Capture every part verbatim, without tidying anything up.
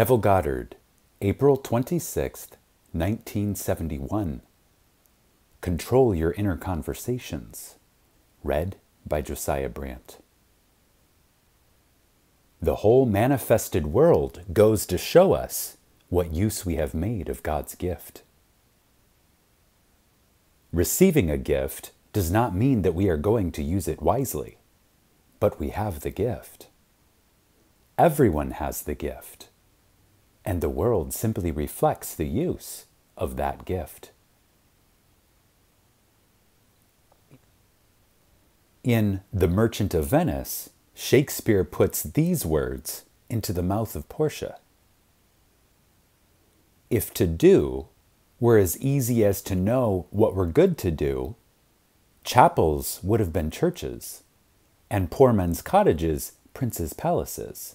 Neville Goddard, April twenty-sixth, nineteen seventy-one. Control Your Inner Conversations. Read by Josiah Brandt. The whole manifested world goes to show us what use we have made of God's gift. Receiving a gift does not mean that we are going to use it wisely, but we have the gift. Everyone has the gift, and the world simply reflects the use of that gift. In The Merchant of Venice, Shakespeare puts these words into the mouth of Portia. If to do were as easy as to know what were good to do, chapels would have been churches, and poor men's cottages princes' palaces.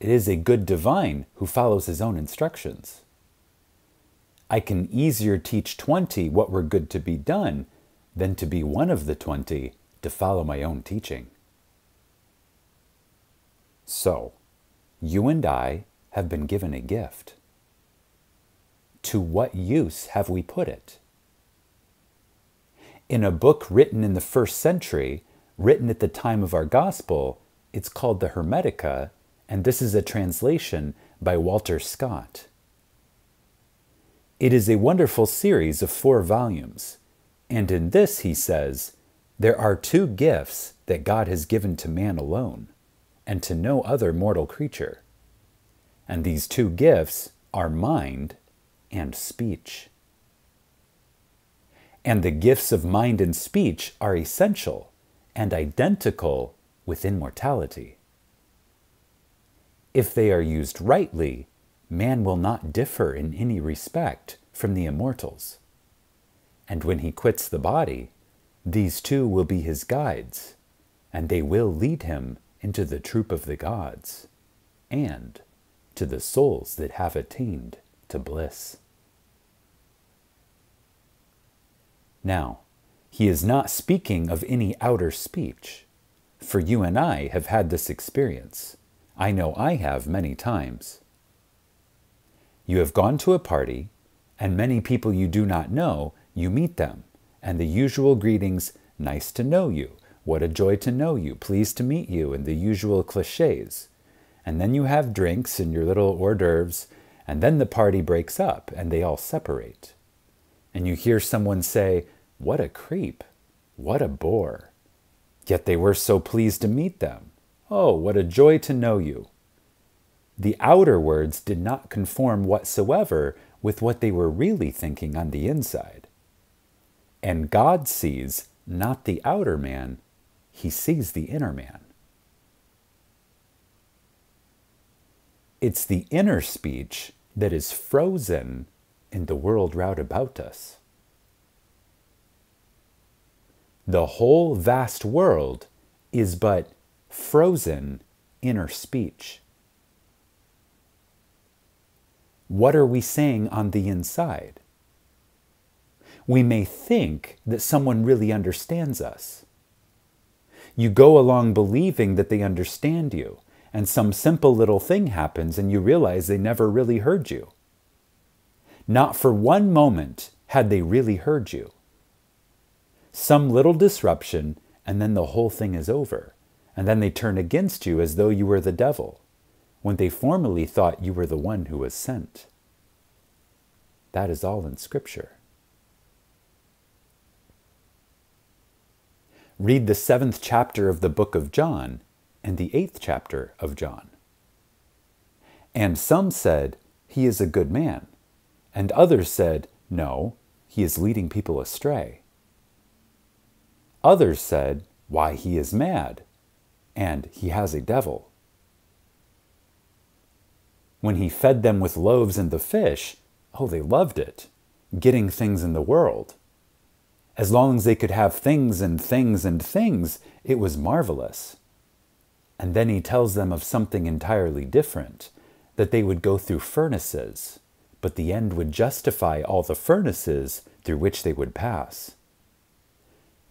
It is a good divine who follows his own instructions. I can easier teach twenty what were good to be done than to be one of the twenty to follow my own teaching. So, you and I have been given a gift. To what use have we put it? In a book written in the first century, written at the time of our gospel, it's called the Hermetica, and this is a translation by Walter Scott. It is a wonderful series of four volumes, and in this he says, there are two gifts that God has given to man alone, and to no other mortal creature. And these two gifts are mind and speech. And the gifts of mind and speech are essential and identical with immortality. If they are used rightly, man will not differ in any respect from the immortals. And when he quits the body, these two will be his guides, and they will lead him into the troop of the gods, and to the souls that have attained to bliss. Now, he is not speaking of any outer speech, for you and I have had this experience. I know I have many times. You have gone to a party, and many people you do not know, you meet them, and the usual greetings, nice to know you, what a joy to know you, pleased to meet you, and the usual cliches. And then you have drinks and your little hors d'oeuvres, and then the party breaks up, and they all separate. And you hear someone say, what a creep, what a bore. Yet they were so pleased to meet them. Oh, what a joy to know you. The outer words did not conform whatsoever with what they were really thinking on the inside. And God sees not the outer man, he sees the inner man. It's the inner speech that is frozen in the world round about us. The whole vast world is but frozen inner speech. What are we saying on the inside? We may think that someone really understands us. You go along believing that they understand you, and some simple little thing happens and you realize they never really heard you. Not for one moment had they really heard you. Some little disruption, and then the whole thing is over, and then they turn against you as though you were the devil, when they formerly thought you were the one who was sent. That is all in Scripture. Read the seventh chapter of the book of John and the eighth chapter of John. And some said, he is a good man, and others said, no, he is leading people astray. Others said, why, he is mad, and he has a devil. When he fed them with loaves and the fish, oh, they loved it, getting things in the world. As long as they could have things and things and things, it was marvelous. And then he tells them of something entirely different, that they would go through furnaces, but the end would justify all the furnaces through which they would pass.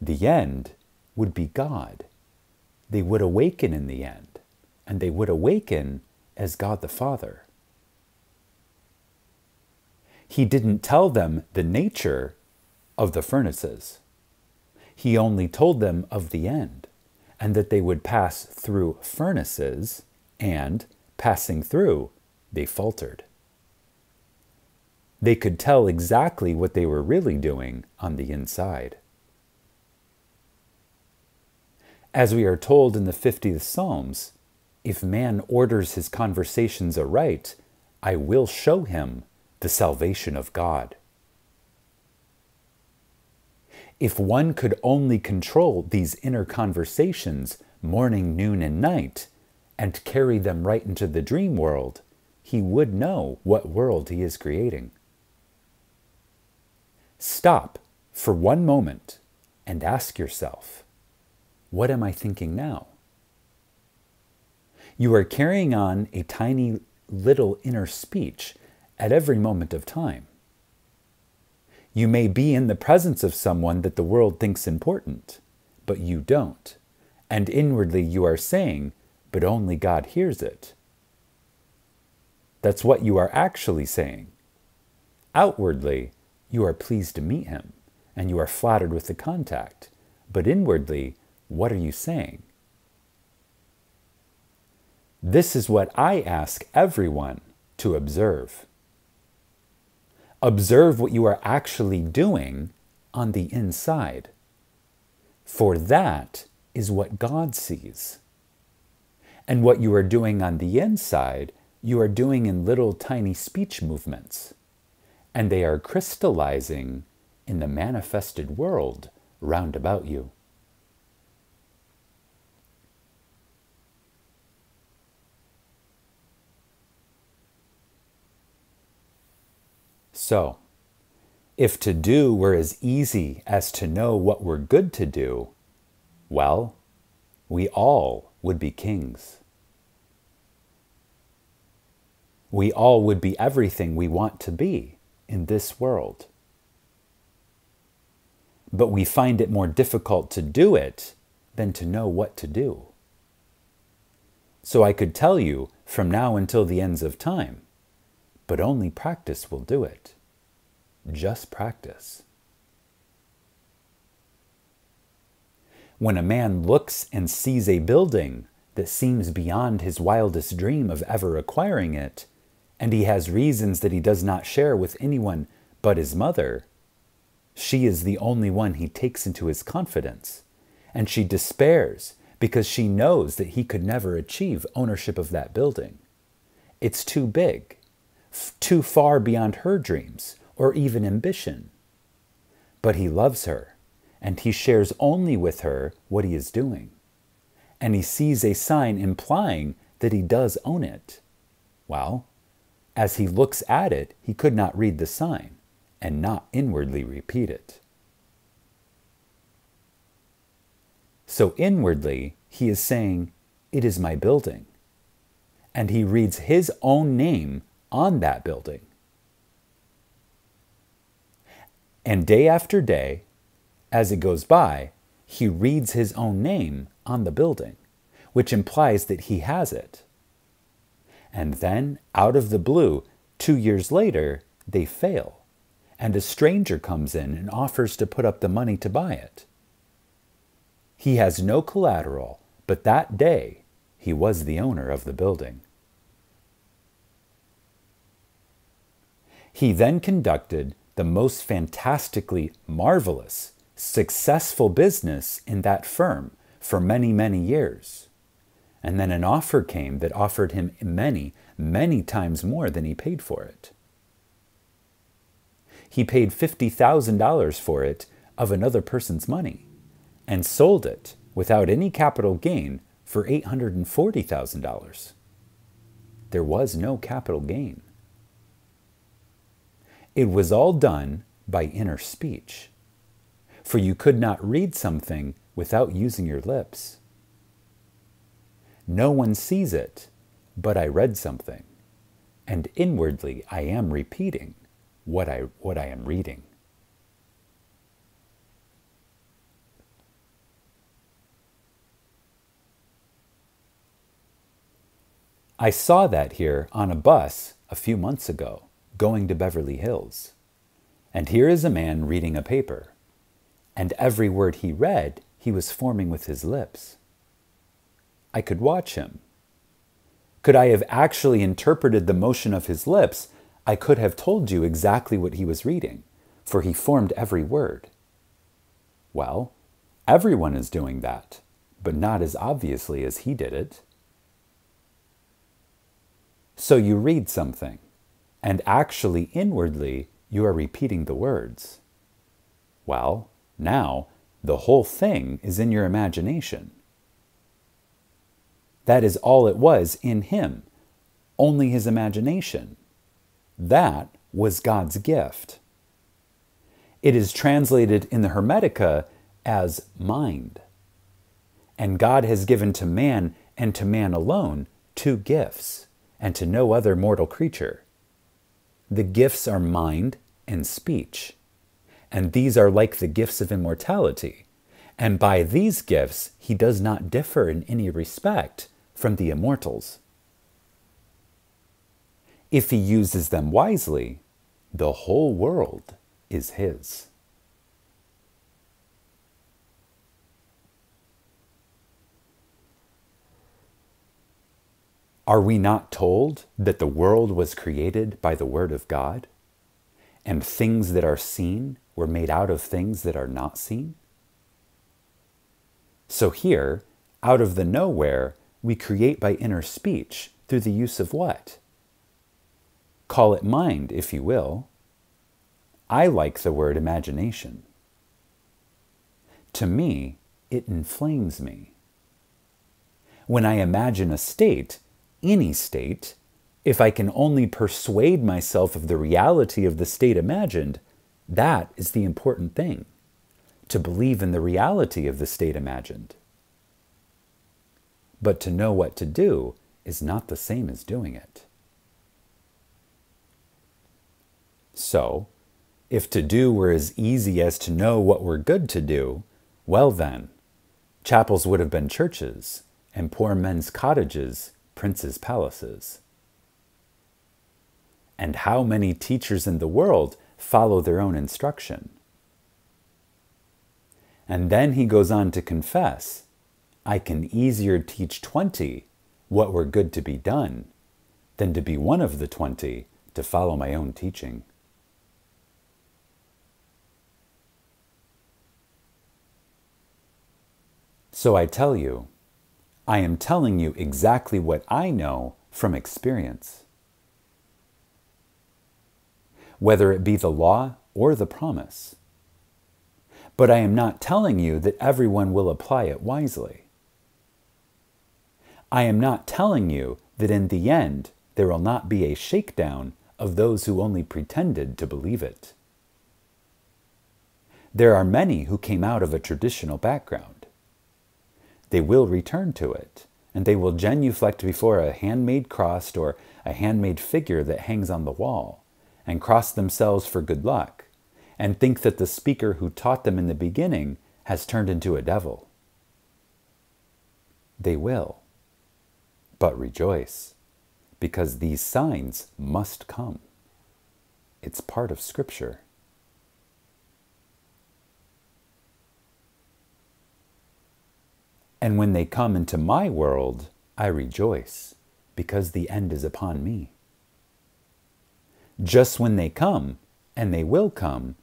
The end would be God. They would awaken in the end, and they would awaken as God the Father. He didn't tell them the nature of the furnaces. He only told them of the end, and that they would pass through furnaces, and, passing through, they faltered. They could tell exactly what they were really doing on the inside. As we are told in the fiftieth Psalms, if man orders his conversations aright, I will show him the salvation of God. If one could only control these inner conversations morning, noon, and night, and carry them right into the dream world, he would know what world he is creating. Stop for one moment and ask yourself, what am I thinking now? You are carrying on a tiny little inner speech at every moment of time. You may be in the presence of someone that the world thinks important, but you don't, and inwardly you are saying, but only God hears it. That's what you are actually saying. Outwardly, you are pleased to meet him, and you are flattered with the contact, but inwardly, what are you saying? This is what I ask everyone to observe. Observe what you are actually doing on the inside, for that is what God sees. And what you are doing on the inside, you are doing in little tiny speech movements, and they are crystallizing in the manifested world round about you. So, if to do were as easy as to know what we're good to do, well, we all would be kings. We all would be everything we want to be in this world. But we find it more difficult to do it than to know what to do. So I could tell you from now until the ends of time, but only practice will do it. Just practice. When a man looks and sees a building that seems beyond his wildest dream of ever acquiring it, and he has reasons that he does not share with anyone but his mother, she is the only one he takes into his confidence, and she despairs because she knows that he could never achieve ownership of that building. It's too big, too far beyond her dreams or even ambition. But he loves her, and he shares only with her what he is doing. And he sees a sign implying that he does own it. Well, as he looks at it, he could not read the sign and not inwardly repeat it. So inwardly, he is saying, "It is my building." And he reads his own name on that building. And day after day, as it goes by, he reads his own name on the building, which implies that he has it. And then, out of the blue, two years later, they fail, and a stranger comes in and offers to put up the money to buy it. He has no collateral, but that day, he was the owner of the building. He then conducted the most fantastically marvelous, successful business in that firm for many, many years. And then an offer came that offered him many, many times more than he paid for it. He paid fifty thousand dollars for it of another person's money and sold it without any capital gain for eight hundred forty thousand dollars. There was no capital gain. It was all done by inner speech, for you could not read something without using your lips. No one sees it, but I read something, and inwardly I am repeating what I, what I am reading. I saw that here on a bus a few months ago, going to Beverly Hills. And here is a man reading a paper, and every word he read he was forming with his lips. I could watch him. Could I have actually interpreted the motion of his lips, I could have told you exactly what he was reading, for he formed every word. Well, everyone is doing that, but not as obviously as he did it. So you read something, and actually inwardly you are repeating the words. Well, now the whole thing is in your imagination. That is all it was in him, only his imagination. That was God's gift. It is translated in the Hermetica as mind. And God has given to man, and to man alone, two gifts, and to no other mortal creature. The gifts are mind and speech, and these are like the gifts of immortality, and by these gifts he does not differ in any respect from the immortals. If he uses them wisely, the whole world is his. Are we not told that the world was created by the Word of God, and things that are seen were made out of things that are not seen? So here, out of the nowhere, we create by inner speech through the use of what? Call it mind, if you will. I like the word imagination. To me, it inflames me. When I imagine a state, any state, if I can only persuade myself of the reality of the state imagined, that is the important thing, to believe in the reality of the state imagined. But to know what to do is not the same as doing it. So, if to do were as easy as to know what were good to do, well then, chapels would have been churches, and poor men's cottages princes' palaces. And how many teachers in the world follow their own instruction? And then he goes on to confess, I can easier teach twenty what were good to be done than to be one of the twenty to follow my own teaching. So I tell you, I am telling you exactly what I know from experience. Whether it be the law or the promise. But I am not telling you that everyone will apply it wisely. I am not telling you that in the end there will not be a shakedown of those who only pretended to believe it. There are many who came out of a traditional background. They will return to it, and they will genuflect before a handmade cross or a handmade figure that hangs on the wall, and cross themselves for good luck, and think that the speaker who taught them in the beginning has turned into a devil. They will, but rejoice, because these signs must come. It's part of Scripture. And when they come into my world, I rejoice, because the end is upon me. Just when they come, and they will come,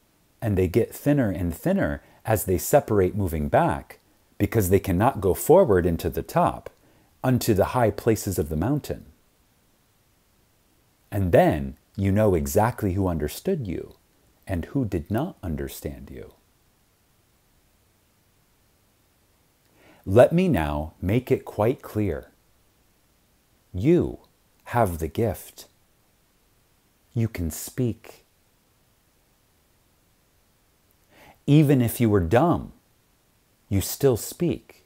and they get thinner and thinner as they separate moving back, because they cannot go forward into the top, unto the high places of the mountain. And then you know exactly who understood you, and who did not understand you. Let me now make it quite clear. You have the gift. You can speak. Even if you were dumb, you still speak.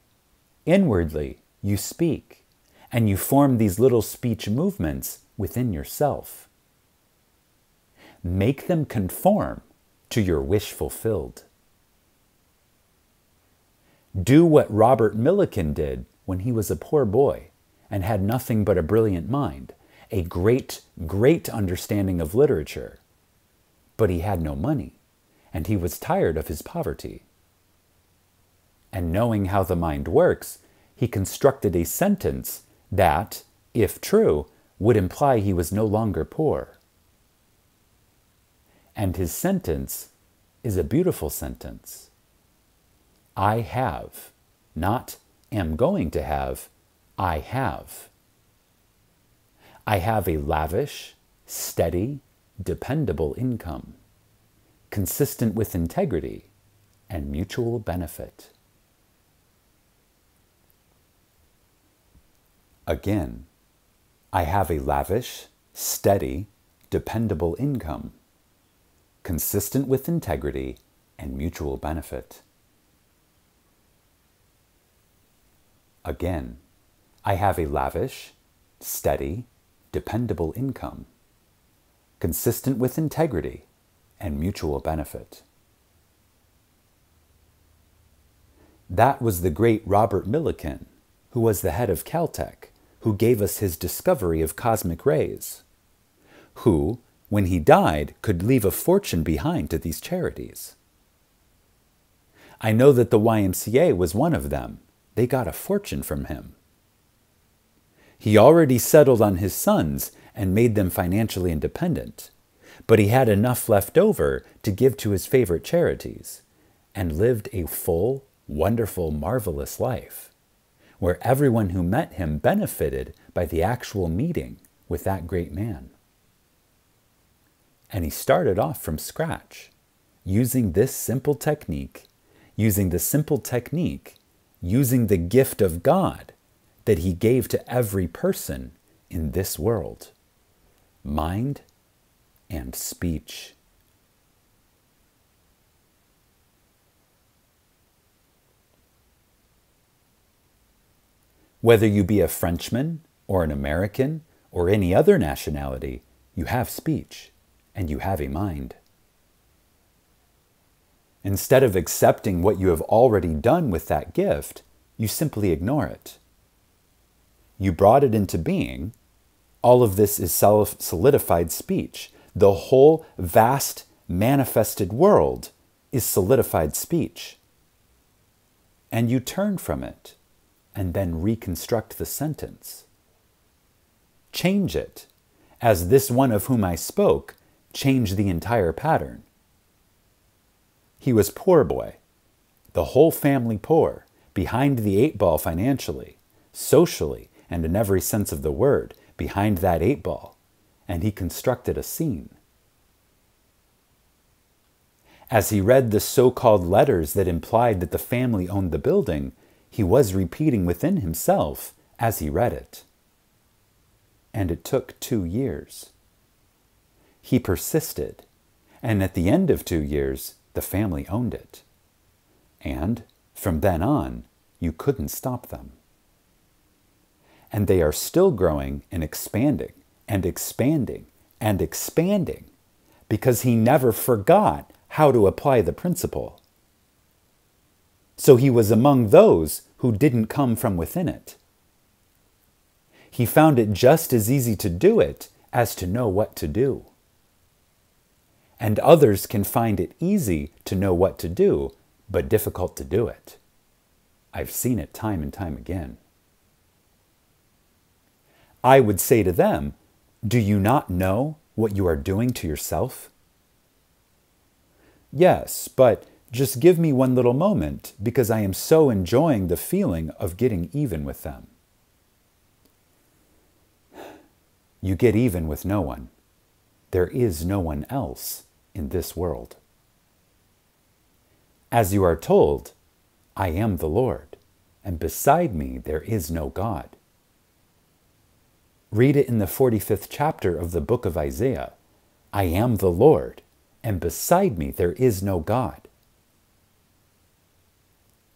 Inwardly, you speak, and you form these little speech movements within yourself. Make them conform to your wish fulfilled. Do what Robert Millikan did when he was a poor boy and had nothing but a brilliant mind, a great, great understanding of literature. But he had no money, and he was tired of his poverty. And knowing how the mind works, he constructed a sentence that, if true, would imply he was no longer poor. And his sentence is a beautiful sentence. I have, not am going to have, I have. I have a lavish, steady, dependable income, consistent with integrity and mutual benefit. Again, I have a lavish, steady, dependable income, consistent with integrity and mutual benefit. Again, I have a lavish, steady, dependable income, consistent with integrity and mutual benefit. That was the great Robert Millikan, who was the head of Caltech, who gave us his discovery of cosmic rays, who, when he died, could leave a fortune behind to these charities. I know that the Y M C A was one of them. They got a fortune from him. He already settled on his sons and made them financially independent, but he had enough left over to give to his favorite charities and lived a full, wonderful, marvelous life, where everyone who met him benefited by the actual meeting with that great man. And he started off from scratch, using this simple technique, using the simple technique, using the gift of God that he gave to every person in this world, mind and speech. Whether you be a Frenchman or an American or any other nationality, you have speech and you have a mind. Instead of accepting what you have already done with that gift, you simply ignore it. You brought it into being. All of this is self-solidified speech. The whole vast manifested world is solidified speech. And you turn from it and then reconstruct the sentence. Change it. As this one of whom I spoke, change the entire pattern. He was poor boy, the whole family poor, behind the eight ball financially, socially, and in every sense of the word, behind that eight ball, and he constructed a scene. As he read the so-called letters that implied that the family owned the building, he was repeating within himself as he read it. And it took two years. He persisted, and at the end of two years, the family owned it. And from then on, you couldn't stop them. And they are still growing and expanding and expanding and expanding because he never forgot how to apply the principle. So he was among those who didn't come from within it. He found it just as easy to do it as to know what to do. And others can find it easy to know what to do, but difficult to do it. I've seen it time and time again. I would say to them, do you not know what you are doing to yourself? Yes, but just give me one little moment because I am so enjoying the feeling of getting even with them. You get even with no one. There is no one else in this world. As you are told, I am the Lord, and beside me there is no God. Read it in the forty-fifth chapter of the book of Isaiah. I am the Lord, and beside me there is no God.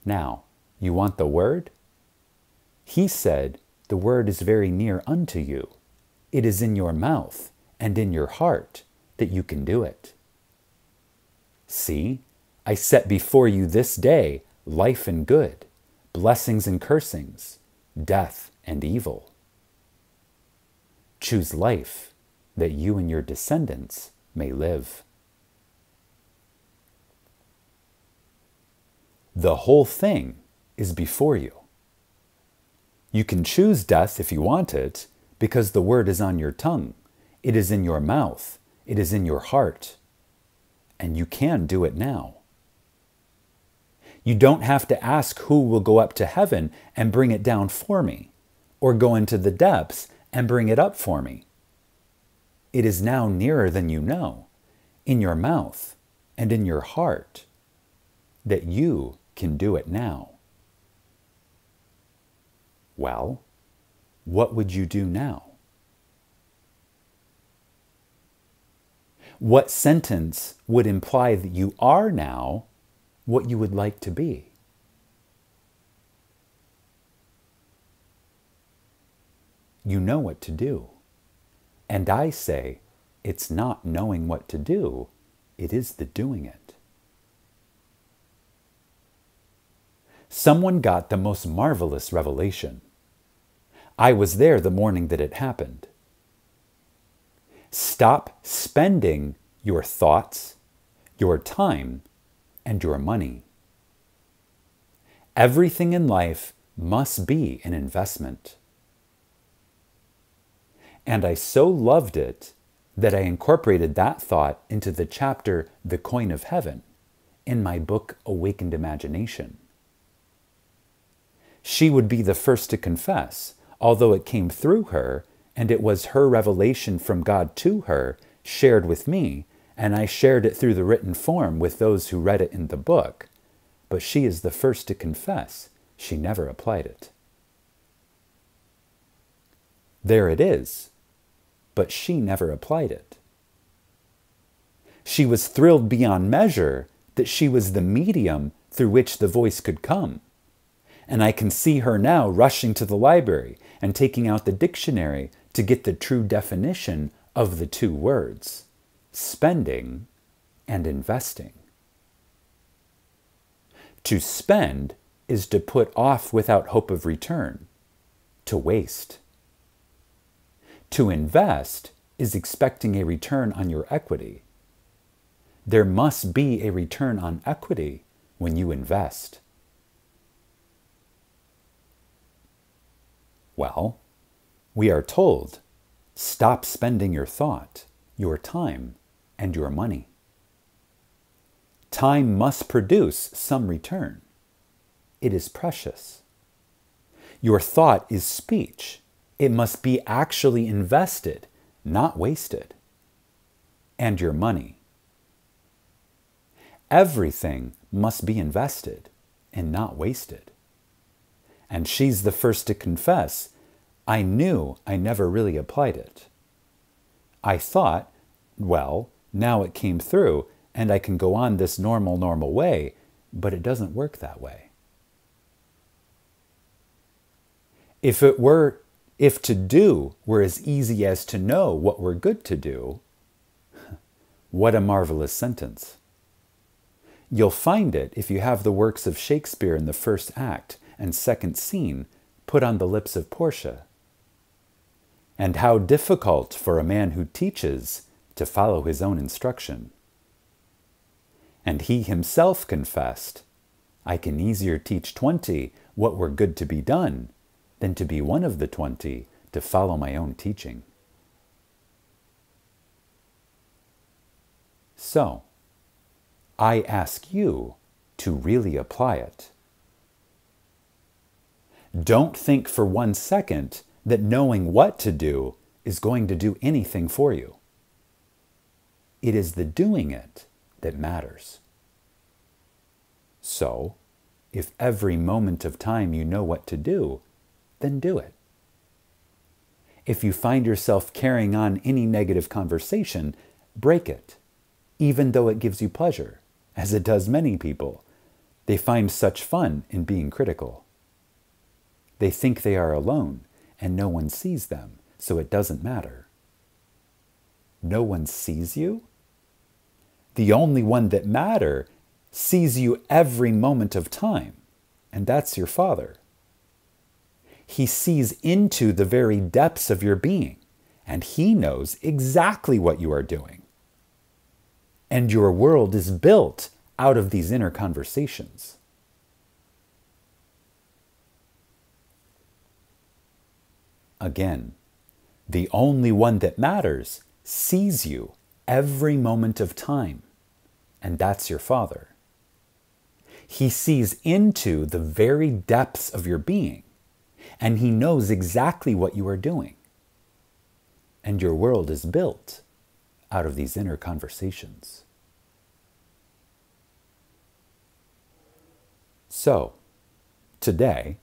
Now, you want the Word? He said, the Word is very near unto you. It is in your mouth and in your heart that you can do it. See, I set before you this day life and good, blessings and cursings, death and evil. Choose life, that you and your descendants may live. The whole thing is before you. You can choose death if you want it, because the word is on your tongue. It is in your mouth. It is in your heart. And you can do it now. You don't have to ask who will go up to heaven and bring it down for me, or go into the depths and bring it up for me. It is now nearer than you know, in your mouth and in your heart, that you can do it now. Well, what would you do now? What sentence would imply that you are now what you would like to be? You know what to do. And I say, it's not knowing what to do, it is the doing it. Someone got the most marvelous revelation. I was there the morning that it happened. Stop spending your thoughts, your time, and your money. Everything in life must be an investment. And I so loved it that I incorporated that thought into the chapter, The Coin of Heaven, in my book, Awakened Imagination. She would be the first to confess, although it came through her, and it was her revelation from God to her, shared with me, and I shared it through the written form with those who read it in the book. But she is the first to confess she never applied it. There it is, but she never applied it. She was thrilled beyond measure that she was the medium through which the voice could come. And I can see her now rushing to the library and taking out the dictionary to get the true definition of the two words, spending and investing. To spend is to put off without hope of return, to waste. To invest is expecting a return on your equity. There must be a return on equity when you invest. Well, we are told, stop spending your thought, your time, and your money. Time must produce some return. It is precious. Your thought is speech. It must be actually invested, not wasted. And your money. Everything must be invested and not wasted. And she's the first to confess, I knew I never really applied it. I thought, well, now it came through and I can go on this normal, normal way, but it doesn't work that way. If it were If to do were as easy as to know what we're good to do, what a marvelous sentence. You'll find it if you have the works of Shakespeare in the first act and second scene put on the lips of Portia. And how difficult for a man who teaches to follow his own instruction. And he himself confessed, I can easier teach twenty what were good to be done than to be one of the twenty to follow my own teaching. So, I ask you to really apply it. Don't think for one second that knowing what to do is going to do anything for you. It is the doing it that matters. So, if every moment of time you know what to do, then do it. If you find yourself carrying on any negative conversation, break it, even though it gives you pleasure, as it does many people. They find such fun in being critical. They think they are alone and no one sees them, so it doesn't matter. No one sees you? The only one that matters sees you every moment of time, and that's your Father. He sees into the very depths of your being, and he knows exactly what you are doing. And your world is built out of these inner conversations. Again, the only one that matters sees you every moment of time, and that's your Father. He sees into the very depths of your being, and he knows exactly what you are doing. And your world is built out of these inner conversations. So, today,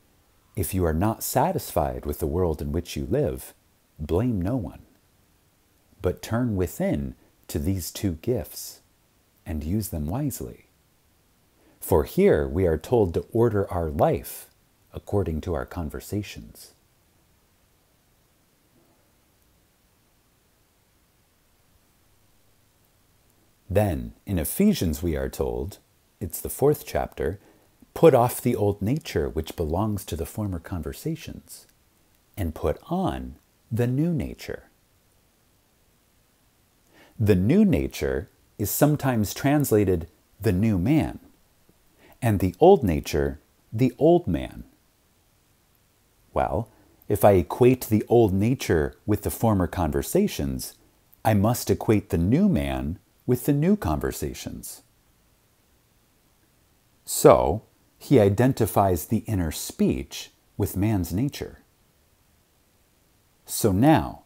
if you are not satisfied with the world in which you live, blame no one, but turn within to these two gifts and use them wisely. For here we are told to order our life according to our conversations. Then, in Ephesians we are told, it's the fourth chapter, put off the old nature which belongs to the former conversations, and put on the new nature. The new nature is sometimes translated the new man, and the old nature, the old man. Well, if I equate the old nature with the former conversations, I must equate the new man with the new conversations. So, he identifies the inner speech with man's nature. So now,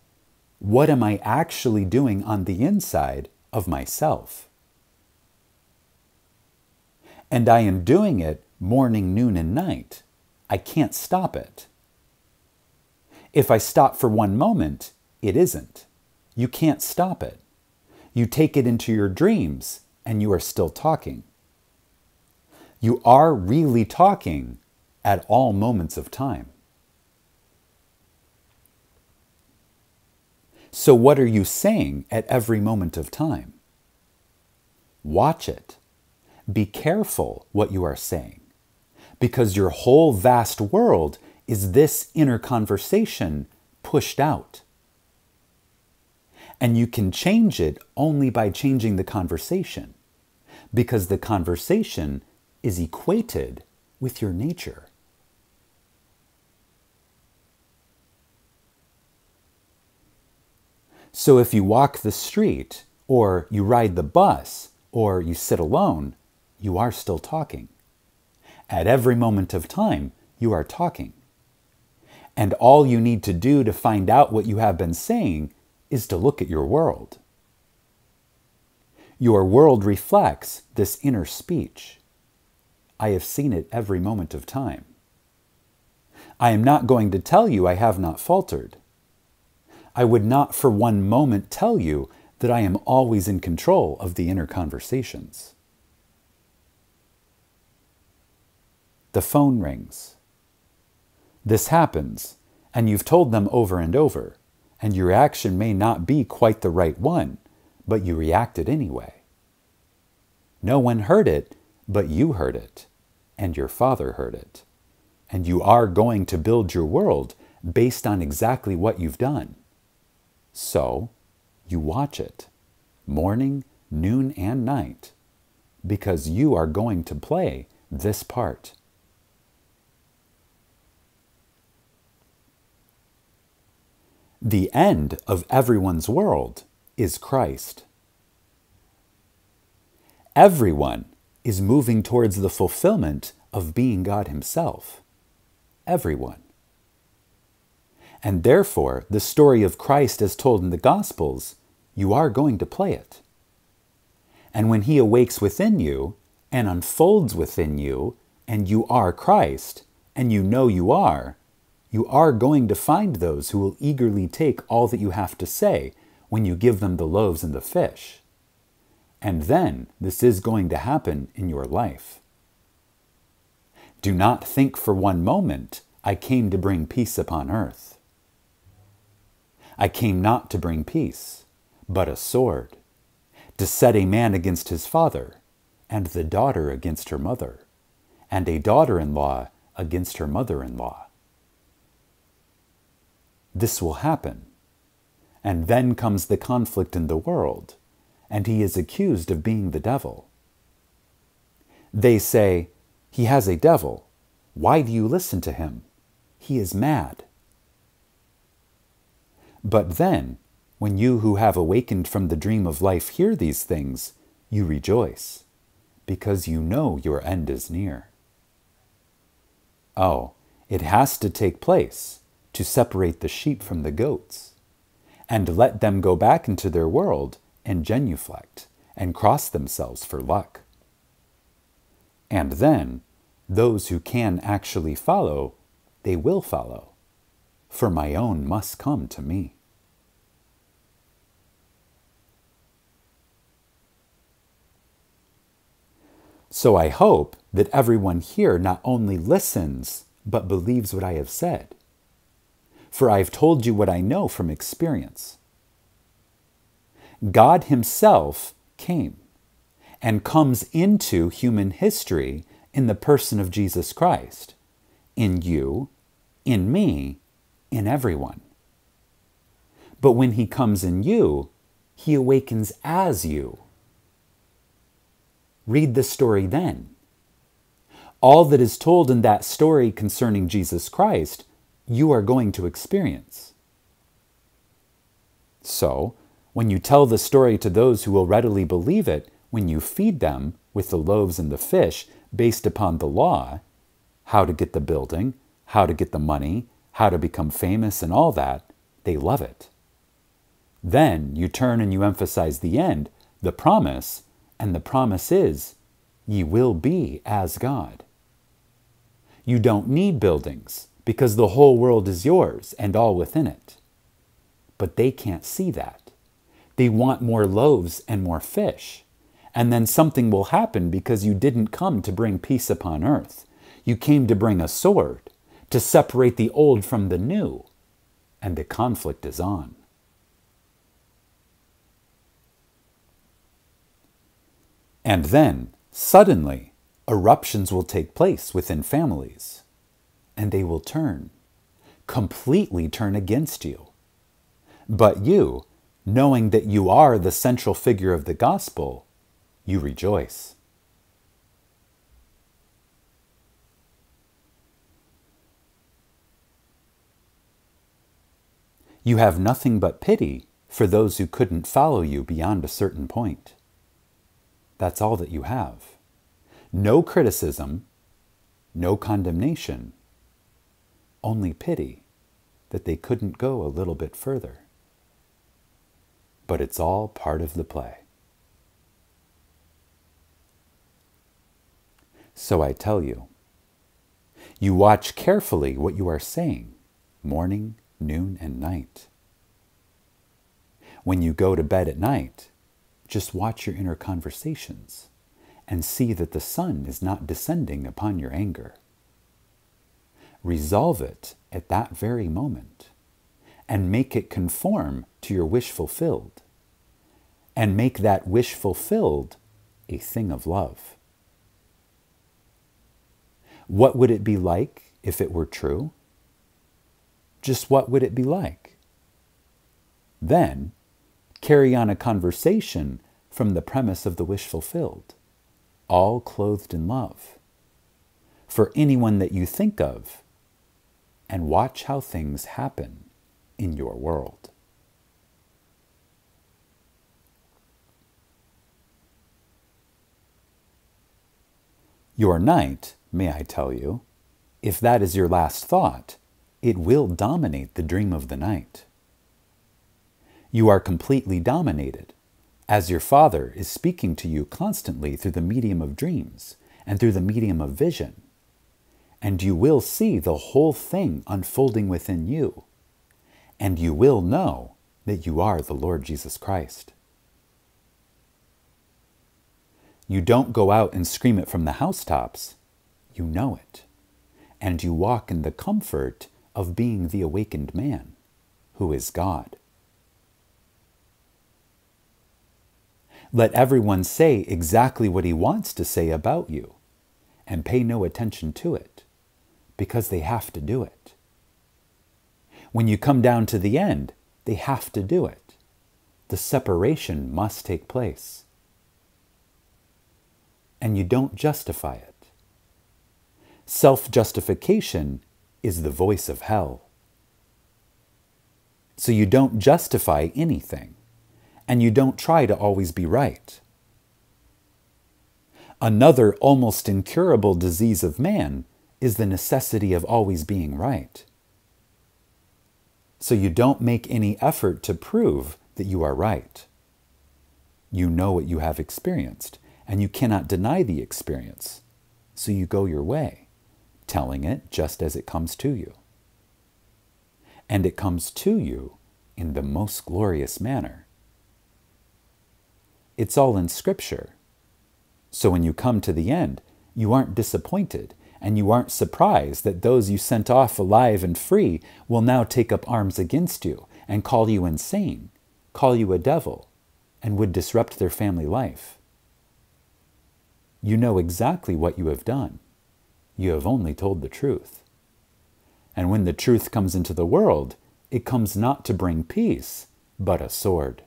what am I actually doing on the inside of myself? And I am doing it morning, noon, and night. I can't stop it. If I stop for one moment, it isn't. You can't stop it. You take it into your dreams, and you are still talking. You are really talking at all moments of time. So what are you saying at every moment of time? Watch it. Be careful what you are saying, because your whole vast world is this inner conversation pushed out. And you can change it only by changing the conversation, because the conversation is equated with your nature. So if you walk the street, or you ride the bus, or you sit alone, you are still talking. At every moment of time, you are talking. And all you need to do to find out what you have been saying is to look at your world. Your world reflects this inner speech. I have seen it every moment of time. I am not going to tell you I have not faltered. I would not for one moment tell you that I am always in control of the inner conversations. The phone rings. This happens, and you've told them over and over, and your reaction may not be quite the right one, but you reacted anyway. No one heard it, but you heard it, and your Father heard it. And you are going to build your world based on exactly what you've done. So, you watch it, morning, noon, and night, because you are going to play this part. The end of everyone's world is Christ. Everyone is moving towards the fulfillment of being God Himself. Everyone. And therefore, the story of Christ as told in the Gospels, you are going to play it. And when He awakes within you and unfolds within you, and you are Christ, and you know you are, you are going to find those who will eagerly take all that you have to say when you give them the loaves and the fish. And then, this is going to happen in your life. Do not think for one moment, I came to bring peace upon earth. I came not to bring peace, but a sword, to set a man against his father, and the daughter against her mother, and a daughter-in-law against her mother-in-law. This will happen, And then comes the conflict in the world, and he is accused of being the devil. They say, "He has a devil. Why do you listen to him? He is mad." But then, when you who have awakened from the dream of life hear these things, you rejoice, because you know your end is near. Oh, it has to take place to separate the sheep from the goats, and let them go back into their world and genuflect and cross themselves for luck. And then, those who can actually follow, they will follow, for my own must come to me. So I hope that everyone here not only listens, but believes what I have said. For I have told you what I know from experience. God himself came and comes into human history in the person of Jesus Christ, in you, in me, in everyone. But when he comes in you, he awakens as you. Read the story then. All that is told in that story concerning Jesus Christ, you are going to experience. So, when you tell the story to those who will readily believe it, when you feed them with the loaves and the fish based upon the law, how to get the building, how to get the money, how to become famous and all that, they love it. Then you turn and you emphasize the end, the promise, and the promise is, ye will be as God. You don't need buildings, because the whole world is yours and all within it. But they can't see that. They want more loaves and more fish. And then something will happen because you didn't come to bring peace upon earth. You came to bring a sword, to separate the old from the new. And the conflict is on. And then, suddenly, eruptions will take place within families, and they will turn, completely turn against you. But you, knowing that you are the central figure of the gospel, you rejoice. You have nothing but pity for those who couldn't follow you beyond a certain point. That's all that you have. No criticism, no condemnation, only pity that they couldn't go a little bit further. But it's all part of the play. So I tell you, you watch carefully what you are saying, morning, noon, and night. When you go to bed at night, just watch your inner conversations and see that the sun is not descending upon your anger. Resolve it at that very moment and make it conform to your wish fulfilled, and make that wish fulfilled a thing of love. What would it be like if it were true? Just what would it be like? Then, carry on a conversation from the premise of the wish fulfilled, all clothed in love, for anyone that you think of, and watch how things happen in your world. Your night, may I tell you, if that is your last thought, it will dominate the dream of the night. You are completely dominated, as your Father is speaking to you constantly through the medium of dreams and through the medium of vision, and you will see the whole thing unfolding within you, and you will know that you are the Lord Jesus Christ. You don't go out and scream it from the housetops, you know it, and you walk in the comfort of being the awakened man, who is God. Let everyone say exactly what he wants to say about you, and pay no attention to it, because they have to do it. When you come down to the end, They have to do it. The separation must take place. And you don't justify it. Self-justification is the voice of hell. So you don't justify anything, and you don't try to always be right. Another almost incurable disease of man is the necessity of always being right. So you don't make any effort to prove that you are right. You know what you have experienced, and you cannot deny the experience, so you go your way, telling it just as it comes to you. And it comes to you in the most glorious manner. It's all in Scripture. So when you come to the end, you aren't disappointed, and you aren't surprised that those you sent off alive and free will now take up arms against you and call you insane, call you a devil, and would disrupt their family life. You know exactly what you have done. You have only told the truth. And when the truth comes into the world, it comes not to bring peace, but a sword.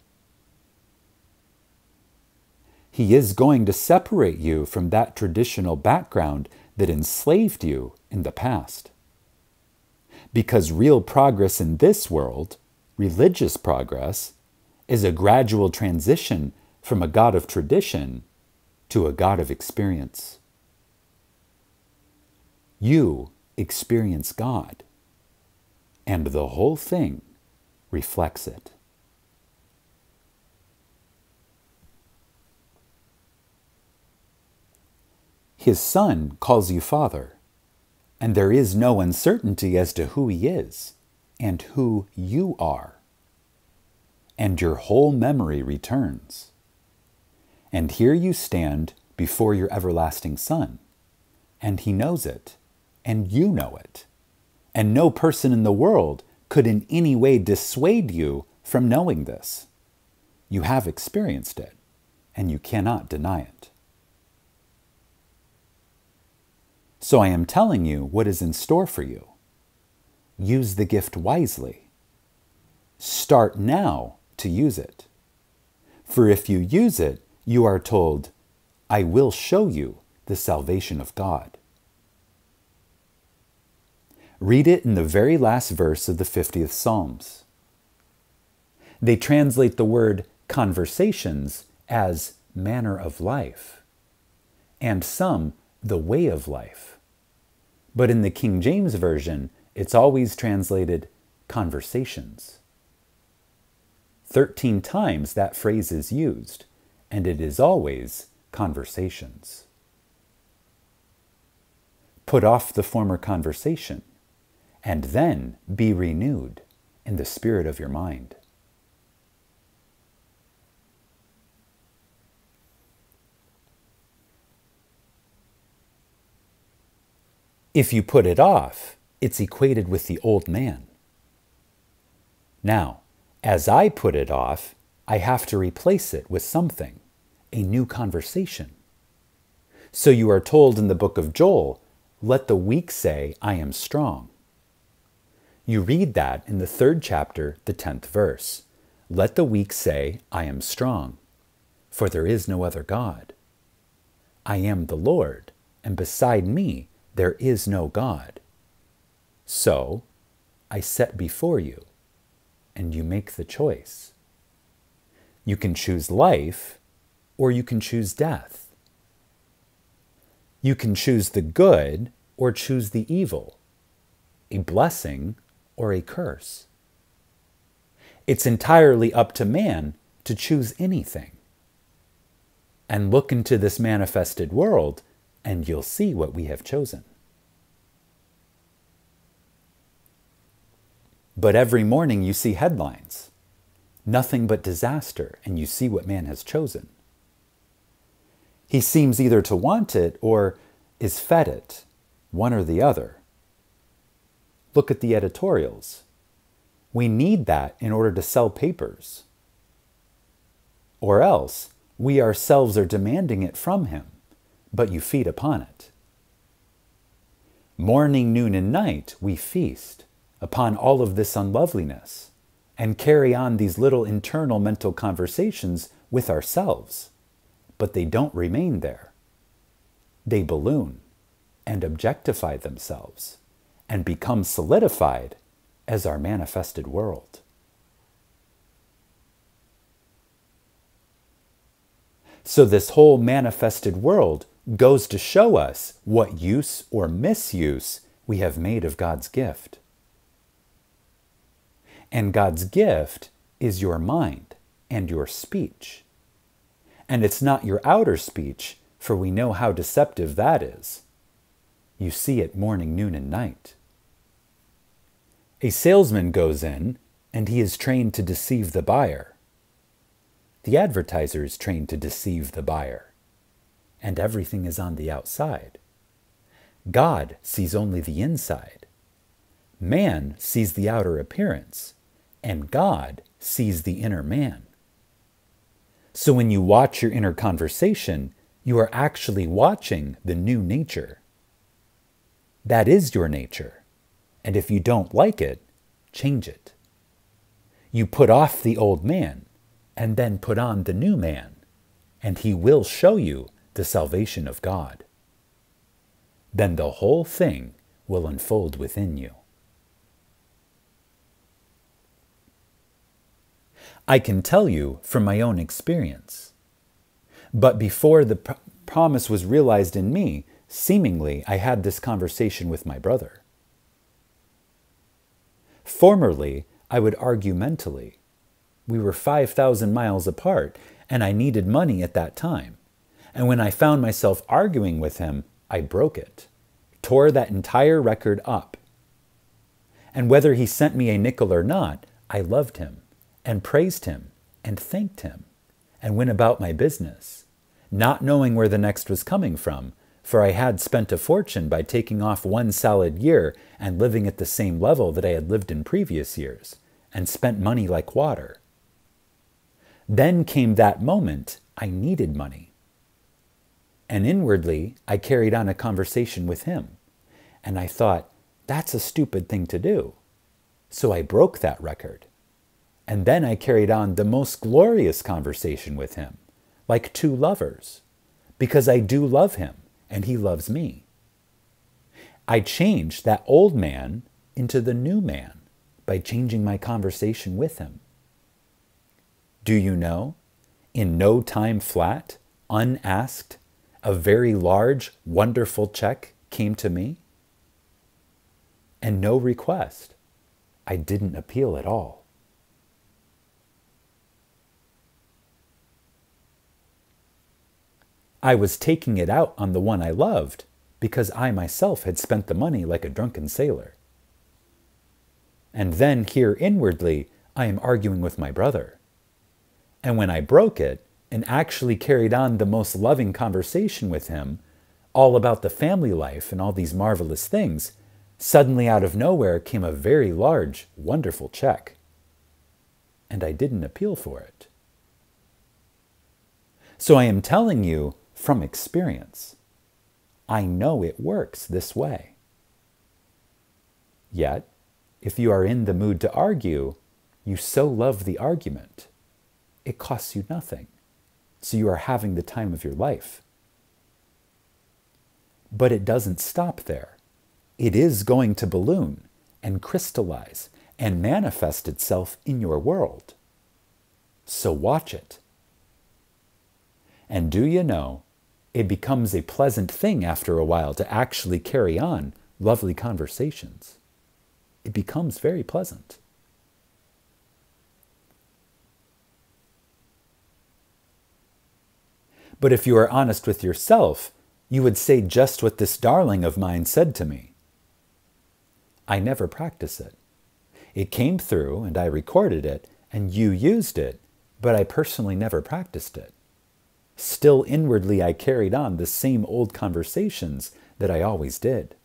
He is going to separate you from that traditional background that enslaved you in the past. Because real progress in this world, religious progress, is a gradual transition from a God of tradition to a God of experience. You experience God, and the whole thing reflects it. His Son calls you Father, and there is no uncertainty as to who He is and who you are, and your whole memory returns. And here you stand before your everlasting Son, and He knows it. And you know it. And no person in the world could in any way dissuade you from knowing this. You have experienced it, and you cannot deny it. So I am telling you what is in store for you. Use the gift wisely. Start now to use it. For if you use it, you are told, "I will show you the salvation of God." Read it in the very last verse of the fiftieth Psalms. They translate the word conversations as manner of life, and some the way of life. But in the King James Version, it's always translated conversations. Thirteen times that phrase is used, and it is always conversations. Put off the former conversation, and then be renewed in the spirit of your mind. If you put it off, it's equated with the old man. Now, as I put it off, I have to replace it with something, a new conversation. So you are told in the book of Joel, "Let the weak say, I am strong." You read that in the third chapter, the tenth verse. "Let the weak say, I am strong, for there is no other God. I am the Lord, and beside me there is no God. So I set before you," and you make the choice. You can choose life, or you can choose death. You can choose the good, or choose the evil, a blessing, or a curse. It's entirely up to man to choose anything. And look into this manifested world, and you'll see what we have chosen. But every morning you see headlines, nothing but disaster, and you see what man has chosen. He seems either to want it or is fed it, one or the other. Look at the editorials. We need that in order to sell papers. Or else, we ourselves are demanding it from him, but you feed upon it. Morning, noon, and night, we feast upon all of this unloveliness, and carry on these little internal mental conversations with ourselves. But they don't remain there. They balloon and objectify themselves and become solidified as our manifested world. So this whole manifested world goes to show us what use or misuse we have made of God's gift. And God's gift is your mind and your speech. And it's not your outer speech, for we know how deceptive that is. You see it morning, noon, and night. A salesman goes in, and he is trained to deceive the buyer. The advertiser is trained to deceive the buyer. And everything is on the outside. God sees only the inside. Man sees the outer appearance, and God sees the inner man. So when you watch your inner conversation, you are actually watching the new nature. That is your nature, and if you don't like it, change it. You put off the old man, and then put on the new man, and he will show you the salvation of God. Then the whole thing will unfold within you. I can tell you from my own experience. But before the pr promise was realized in me, seemingly I had this conversation with my brother. Formerly, I would argue mentally. We were five thousand miles apart, and I needed money at that time. And when I found myself arguing with him, I broke it, tore that entire record up. And whether he sent me a nickel or not, I loved him, and praised him, and thanked him, and went about my business, not knowing where the next was coming from, for I had spent a fortune by taking off one solid year and living at the same level that I had lived in previous years, and spent money like water. Then came that moment I needed money. And inwardly, I carried on a conversation with him, and I thought, that's a stupid thing to do. So I broke that record. And then I carried on the most glorious conversation with him, like two lovers, because I do love him, and he loves me. I changed that old man into the new man by changing my conversation with him. Do you know, in no time flat, unasked, a very large, wonderful check came to me? And no request. I didn't appeal at all. I was taking it out on the one I loved because I myself had spent the money like a drunken sailor. And then here inwardly, I am arguing with my brother. And when I broke it and actually carried on the most loving conversation with him, all about the family life and all these marvelous things, suddenly out of nowhere came a very large, wonderful check. And I didn't appeal for it. So I am telling you, from experience, I know it works this way. Yet, if you are in the mood to argue, you so love the argument, it costs you nothing, so you are having the time of your life. But it doesn't stop there. It is going to balloon and crystallize and manifest itself in your world. So watch it. And do you know, it becomes a pleasant thing after a while to actually carry on lovely conversations. It becomes very pleasant. But if you are honest with yourself, you would say just what this darling of mine said to me. I never practice it. It came through and I recorded it and you used it, but I personally never practiced it. Still inwardly I carried on the same old conversations that I always did.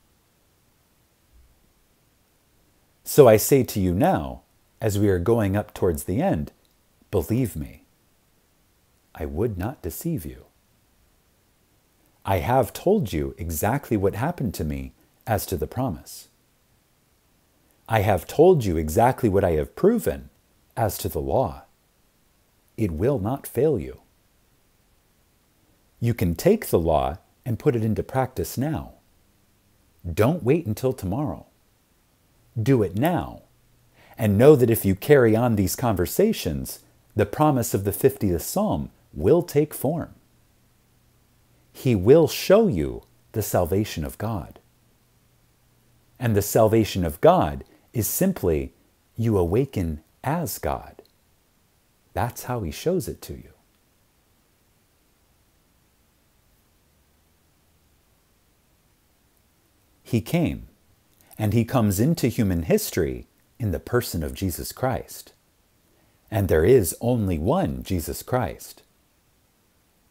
So I say to you now, as we are going up towards the end, believe me, I would not deceive you. I have told you exactly what happened to me as to the promise. I have told you exactly what I have proven As to the law, it will not fail you. You can take the law and put it into practice now. Don't wait until tomorrow. Do it now, and know that if you carry on these conversations, the promise of the fiftieth Psalm will take form. He will show you the salvation of God. And the salvation of God is simply you awaken as God. That's how He shows it to you. He came, and He comes into human history in the person of Jesus Christ. And there is only one Jesus Christ.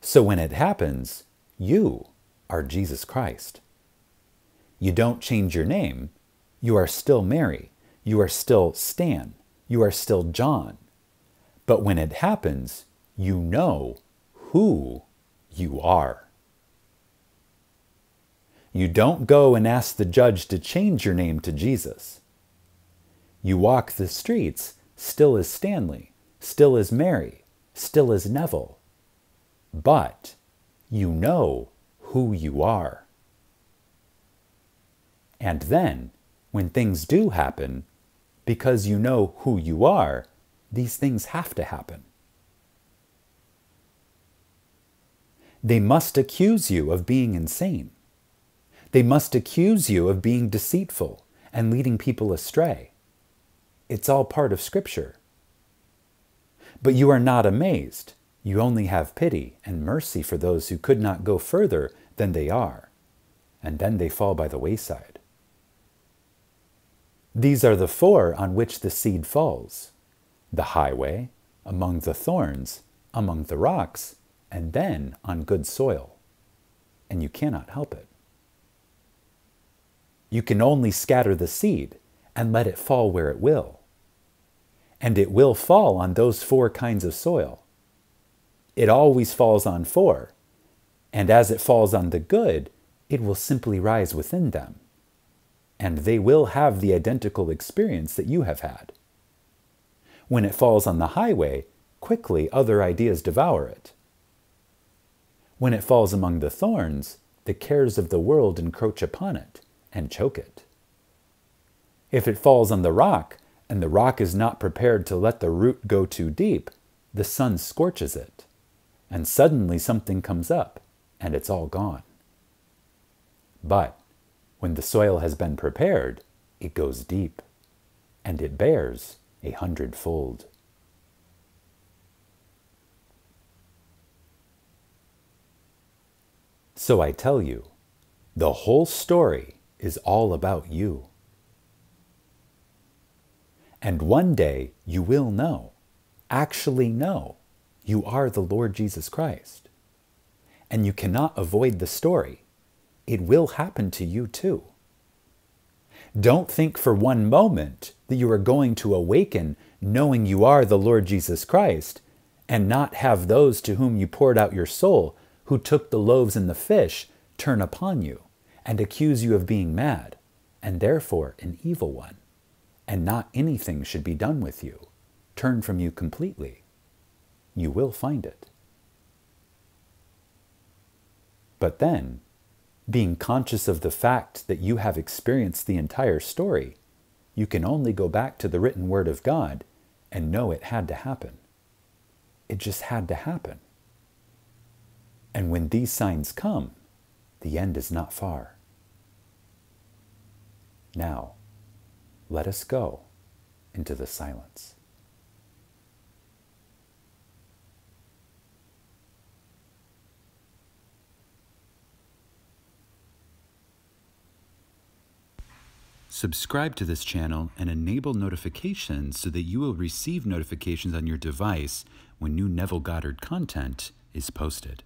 So when it happens, you are Jesus Christ. You don't change your name. You are still Mary. You are still Stan. You are still John. But when it happens, you know who you are. You don't go and ask the judge to change your name to Jesus. You walk the streets still as Stanley, still as Mary, still as Neville. But you know who you are. And then, when things do happen, because you know who you are, these things have to happen. They must accuse you of being insane. They must accuse you of being deceitful and leading people astray. It's all part of Scripture. But you are not amazed. You only have pity and mercy for those who could not go further than they are, and then they fall by the wayside. These are the four on which the seed falls: the highway, among the thorns, among the rocks, and then on good soil. And you cannot help it. You can only scatter the seed and let it fall where it will. And it will fall on those four kinds of soil. It always falls on four, and as it falls on the good, it will simply rise within them, and they will have the identical experience that you have had. When it falls on the highway, quickly other ideas devour it. When it falls among the thorns, the cares of the world encroach upon it and choke it. If it falls on the rock, and the rock is not prepared to let the root go too deep, the sun scorches it. And suddenly something comes up, and it's all gone. But when the soil has been prepared, it goes deep, and it bears a hundredfold. So I tell you, the whole story is all about you. And one day you will know, actually know, you are the Lord Jesus Christ. And you cannot avoid the story. It will happen to you too. Don't think for one moment that you are going to awaken knowing you are the Lord Jesus Christ and not have those to whom you poured out your soul, who took the loaves and the fish, turn upon you and accuse you of being mad and therefore an evil one. And not anything should be done with you. Turn from you completely. You will find it. But then, being conscious of the fact that you have experienced the entire story, you can only go back to the written Word of God and know it had to happen. It just had to happen. And when these signs come, the end is not far. Now, let us go into the silence. Subscribe to this channel and enable notifications so that you will receive notifications on your device when new Neville Goddard content is posted.